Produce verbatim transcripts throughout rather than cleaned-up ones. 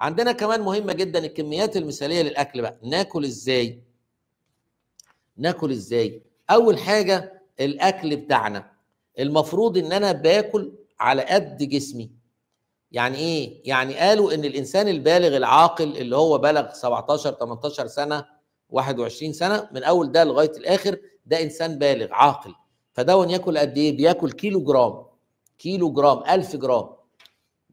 عندنا كمان مهمه جدا الكميات المثاليه للاكل. بقى ناكل ازاي؟ ناكل ازاي؟ اول حاجه الاكل بتاعنا المفروض ان انا باكل على قد جسمي. يعني ايه؟ يعني قالوا ان الانسان البالغ العاقل اللي هو بلغ سبعتاشر تمنتاشر سنه واحد وعشرين سنه من اول ده لغايه الاخر ده انسان بالغ عاقل، فدون ياكل قد ايه؟ بياكل كيلو جرام، كيلو جرام، ألف جرام.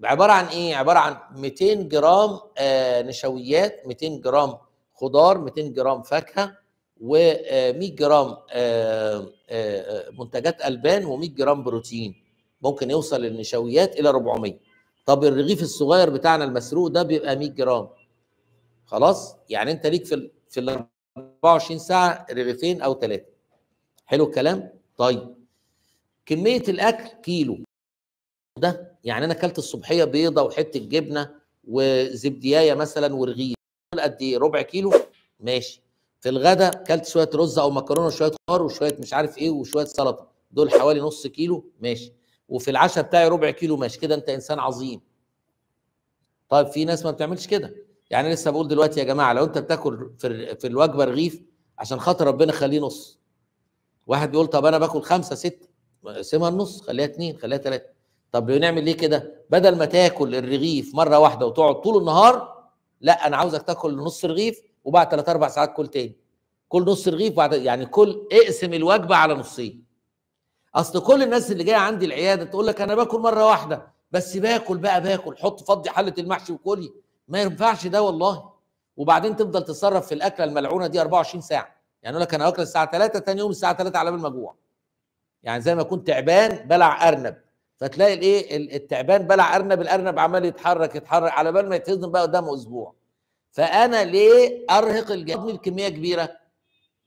عباره عن ايه؟ عباره عن مئتين جرام آه نشويات، مئتين جرام خضار، مئتين جرام فاكهه، و100 جرام آه آه منتجات البان، و100 جرام بروتين. ممكن يوصل النشويات الى أربعمية. طب الرغيف الصغير بتاعنا المسروق ده بيبقى مئة جرام. خلاص؟ يعني انت ليك في في ال أربعة وعشرين ساعه رغيفين او ثلاثه. حلو الكلام؟ طيب كميه الاكل كيلو ده، يعني انا اكلت الصبحيه بيضه وحته جبنه وزبديايه مثلا ورغيف، قد ايه؟ ربع كيلو، ماشي. في الغداء اكلت شويه رز او مكرونه وشويه خضار وشويه مش عارف ايه وشويه سلطه، دول حوالي نص كيلو، ماشي. وفي العشاء بتاعي ربع كيلو، ماشي. كده انت انسان عظيم. طيب في ناس ما بتعملش كده، يعني لسه بقول دلوقتي يا جماعه لو انت بتاكل في في الوجبه رغيف عشان خاطر ربنا خليه نص. واحد بيقول طب انا باكل خمسه سته، اقسمها النص، خليها اتنين، خليها تلاته. طب بنعمل ليه كده؟ بدل ما تاكل الرغيف مره واحده وتقعد طول النهار، لا انا عاوزك تاكل نص رغيف وبعد ثلاث اربع ساعات كل تاني. كل نص رغيف بعد، يعني كل اقسم الوجبه على نصين. اصل كل الناس اللي جايه عندي العياده تقول لك انا باكل مره واحده بس، باكل بقى باكل، حط فضي حله المحشي وكلي. ما ينفعش ده والله. وبعدين تفضل تتصرف في الاكله الملعونه دي أربعة وعشرين ساعه. يعني يقول لك انا واكل الساعه ثلاثة، ثاني يوم الساعه ثلاثة على بال ما اجوع. يعني زي ما كنت تعبان بلع ارنب، فتلاقي الايه التعبان بلع ارنب، الارنب عمال يتحرك يتحرك على بال ما يتهضم بقى قدامه اسبوع. فانا ليه ارهق الجسم بكميه كبيره؟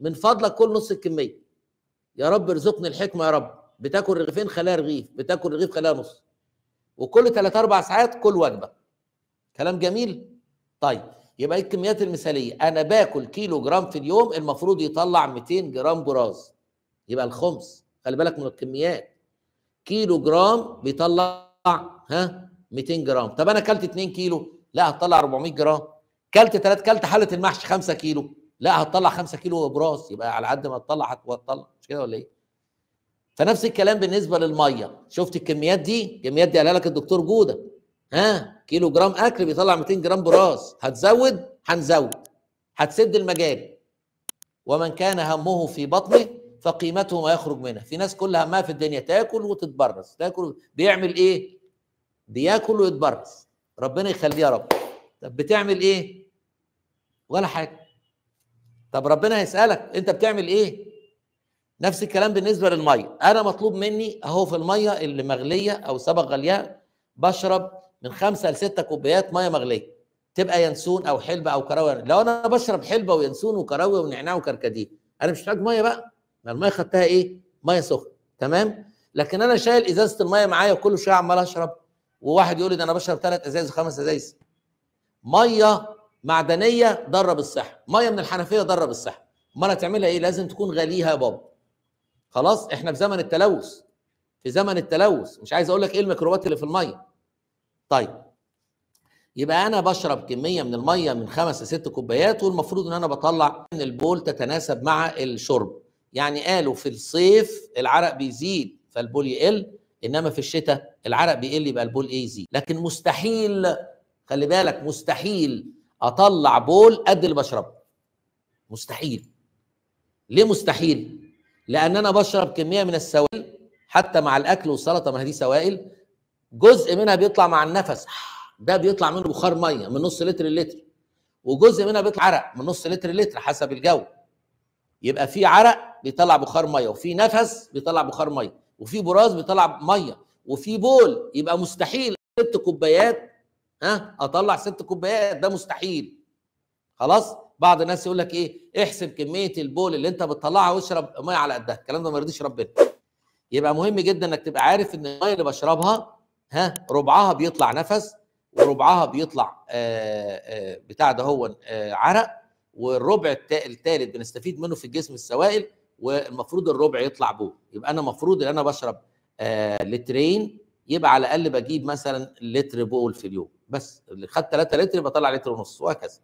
من فضلك كل نص الكميه. يا رب ارزقني الحكمه يا رب. بتاكل رغيفين خليها رغيف، بتاكل رغيف خليها نص. وكل ثلاث اربع ساعات كل وجبه. كلام جميل؟ طيب يبقى الكميات المثاليه، انا باكل كيلو جرام في اليوم المفروض يطلع مئتين جرام جراز، يبقى الخمس. خلي بالك من الكميات، كيلو جرام بيطلع ها مئتين جرام. طب انا اكلت اتنين كيلو، لا هتطلع أربعمية جرام. كلت ثلاثة، كلت حله المحشي خمسة كيلو، لا هتطلع خمسة كيلو جراز. يبقى على قد ما تطلع هتطلع، مش كده ولا ايه؟ فنفس الكلام بالنسبه للميه. شفت الكميات دي؟ الكميات دي قالها لك الدكتور جوده، ها كيلو جرام اكل بيطلع مئتين جرام براس. هتزود هنزود، هتسد المجال. ومن كان همه في بطنه فقيمته ما يخرج منها. في ناس كل همها في الدنيا تاكل وتتبرز، تاكل. بيعمل ايه؟ بياكل ويتبرز، ربنا يخليه يا رب. طب بتعمل ايه؟ ولا حاجه. طب ربنا هيسالك انت بتعمل ايه؟ نفس الكلام بالنسبه للميه. انا مطلوب مني اهو في الميه اللي مغليه او سبق غليها، بشرب من خمسة لستة كوبايات ميه مغليه، تبقى ينسون او حلبه او كراويه. لو انا بشرب حلبه وينسون وكراويه ونعناع وكركديه، انا مش محتاج ميه بقى، ما الميه خدتها ايه؟ ميه سخنه، تمام؟ لكن انا شايل ازازه الميه معايا وكل شويه عمال اشرب، وواحد يقول لي ده انا بشرب ثلاث ازايز وخمس ازايز. ميه معدنيه ضرب الصحه، ميه من الحنفيه ضرب الصحه، امال هتعملها ايه؟ لازم تكون غاليها يا بابا. خلاص؟ احنا في زمن التلوث، في زمن التلوث، مش عايز اقول لك ايه الميكروبات اللي في الميه. طيب يبقى انا بشرب كميه من الميه من خمس لست كوبايات، والمفروض ان انا بطلع من البول تتناسب مع الشرب. يعني قالوا في الصيف العرق بيزيد فالبول يقل، انما في الشتاء العرق بيقل يبقى البول ايه؟ يزيد. لكن مستحيل، خلي بالك، مستحيل اطلع بول قد اللي بشربه. مستحيل. ليه مستحيل؟ لان انا بشرب كميه من السوائل، حتى مع الاكل والسلطه ما هي دي سوائل، جزء منها بيطلع مع النفس، ده بيطلع منه بخار ميه من نص لتر لتر، وجزء منها بيطلع عرق من نص لتر لتر حسب الجو. يبقى في عرق بيطلع بخار ميه، وفي نفس بيطلع بخار ميه، وفي براز بيطلع ميه، وفي بول. يبقى مستحيل ست كوبايات ها اطلع ست كوبايات، ده مستحيل. خلاص؟ بعض الناس يقول لك ايه؟ احسب كميه البول اللي انت بتطلعها واشرب ميه على قدها. الكلام ده ما يرضيش ربنا. يبقى مهم جدا انك تبقى عارف ان الميه اللي بشربها ها ربعها بيطلع نفس، وربعها بيطلع آآ آآ بتاع ده هو عرق، والربع الثالث بنستفيد منه في الجسم السوائل، والمفروض الربع يطلع بول. يبقى انا المفروض ان انا بشرب لترين، يبقى على الاقل بجيب مثلا لتر بول في اليوم. بس اللي خد ثلاثة لتر يبقى طلع لتر ونص وهكذا.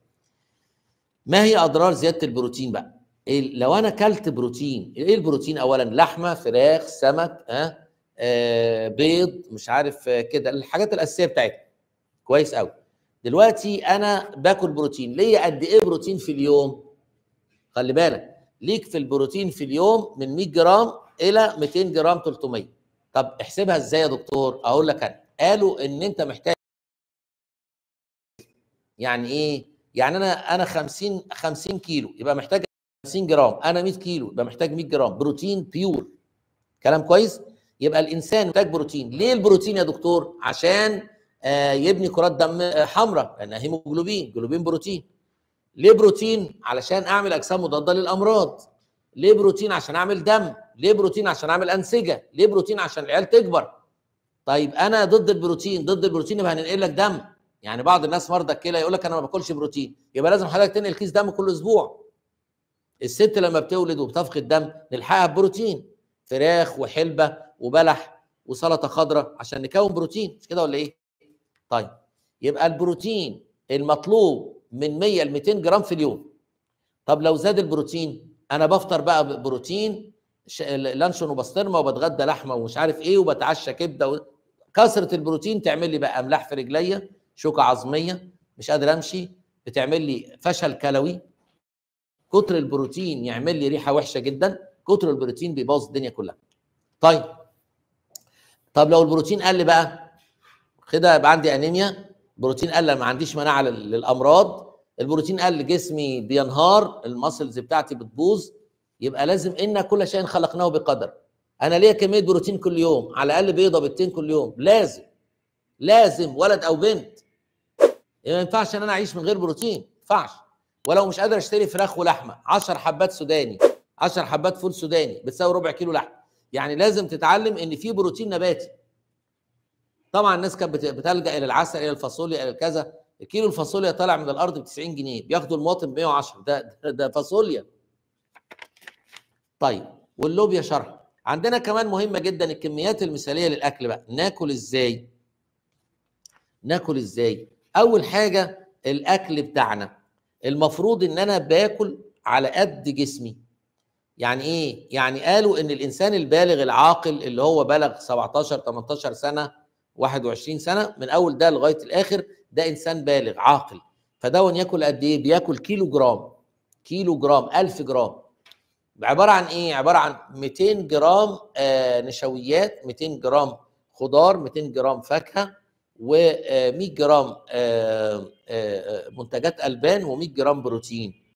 ما هي اضرار زياده البروتين بقى؟ إيه لو انا كلت بروتين؟ ايه البروتين؟ اولا لحمه، فراخ، سمك، ها آه بيض، مش عارف آه كده، الحاجات الاساسيه بتاعتها. كويس قوي. دلوقتي انا باكل بروتين، ليا قد ايه بروتين في اليوم؟ خلي بالك ليك في البروتين في اليوم من مية جرام الى ميتين جرام تلتمية. طب احسبها ازاي يا دكتور؟ اقول لك انا، قالوا ان انت محتاج. يعني ايه؟ يعني انا انا خمسين خمسين كيلو يبقى محتاج خمسين جرام، انا مية كيلو يبقى محتاج مية جرام بروتين بيور. كلام كويس؟ يبقى الانسان محتاج بروتين. ليه البروتين يا دكتور؟ عشان آه يبني كرات دم حمراء، لانها هيموجلوبين، جلوبين بروتين. ليه بروتين؟ علشان اعمل اجسام مضاده للامراض. ليه بروتين؟ عشان اعمل دم. ليه بروتين؟ عشان اعمل انسجه. ليه بروتين؟ عشان العيال تكبر. طيب انا ضد البروتين، ضد البروتين يبقى هننقل لك دم. يعني بعض الناس مرضى كده يقول لك انا ما باكلش بروتين، يبقى لازم حضرتك تنقل كيس دم كل اسبوع. الست لما بتولد وبتفقد دم نلحقها ببروتين، فراخ وحلبه وبلح وسلطه خضراء عشان نكون بروتين، مش كده ولا ايه؟ طيب يبقى البروتين المطلوب من مية لميتين جرام في اليوم. طب لو زاد البروتين، انا بفطر بقى بروتين لانشون وبسطرمه، وبتغدى لحمه ومش عارف ايه، وبتعشى كبده و... كثره البروتين تعمل لي بقى املاح في رجليا، شوكه عظميه، مش قادر امشي، بتعمل لي فشل كلوي. كتر البروتين يعمل لي ريحه وحشه جدا، كتر البروتين بيبوظ الدنيا كلها. طيب طب لو البروتين قل بقى كده، يبقى عندي انيميا، بروتين قل، ما عنديش مناعه للامراض، البروتين قل، جسمي بينهار، المسلز بتاعتي بتبوظ. يبقى لازم ان كل شيء خلقناه بقدر. انا ليا كميه بروتين كل يوم، على الاقل بيضه بيضتين كل يوم، لازم لازم، ولد او بنت. ما ينفعش ان انا اعيش من غير بروتين، ما ينفعش. ولو مش قادر اشتري فراخ ولحمه، عشر حبات سوداني، عشر حبات فول سوداني بتساوي ربع كيلو لحمه. يعني لازم تتعلم ان في بروتين نباتي. طبعا الناس كانت بتلجا الى العسل، الى الفاصوليا، الى كذا. كيلو الفاصوليا طالع من الارض ب تسعين جنيه، بياخده المواطن ب مية وعشرة. ده ده فاصوليا. طيب واللوبيا شرح عندنا كمان مهمه جدا، الكميات المثاليه للاكل بقى. ناكل ازاي؟ ناكل ازاي؟ اول حاجه الاكل بتاعنا المفروض ان انا باكل على قد جسمي. يعني ايه؟ يعني قالوا ان الانسان البالغ العاقل اللي هو بلغ سبعتاشر تمنتاشر سنه واحد وعشرين سنه من اول ده لغايه الاخر، ده انسان بالغ عاقل. فدون ياكل قد ايه؟ بياكل كيلو جرام، كيلو جرام، ألف جرام. عباره عن ايه؟ عباره عن ميتين جرام آه نشويات، ميتين جرام خضار، ميتين جرام فاكهه، و مية جرام منتجات البان، و مية جرام بروتين.